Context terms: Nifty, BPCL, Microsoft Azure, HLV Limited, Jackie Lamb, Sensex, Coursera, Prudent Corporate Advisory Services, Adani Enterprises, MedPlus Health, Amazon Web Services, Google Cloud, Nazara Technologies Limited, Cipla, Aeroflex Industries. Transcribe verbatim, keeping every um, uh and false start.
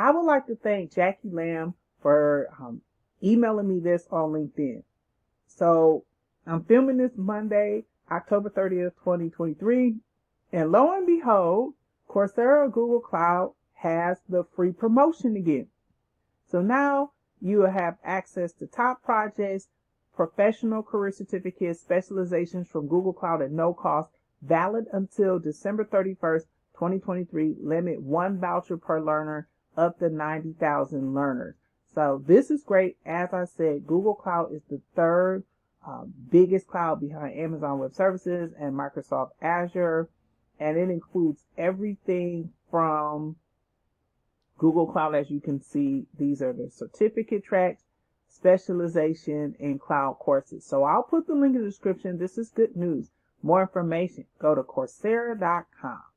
I would like to thank Jackie Lamb for um, emailing me this on LinkedIn. So I'm filming this Monday, October thirtieth, twenty twenty-three. And lo and behold, Coursera Google Cloud has the free promotion again. So now you will have access to top projects, professional career certificates, specializations from Google Cloud at no cost, valid until December thirty-first, twenty twenty-three, limit one voucher per learner up to ninety thousand learners. So this is great. As I said, Google Cloud is the third uh, biggest cloud behind Amazon Web Services and Microsoft Azure, and it includes everything from Google Cloud. As you can see, these are the certificate tracks, specialization, and cloud courses. So I'll put the link in the description. This is good news. More information, go to Coursera dot com.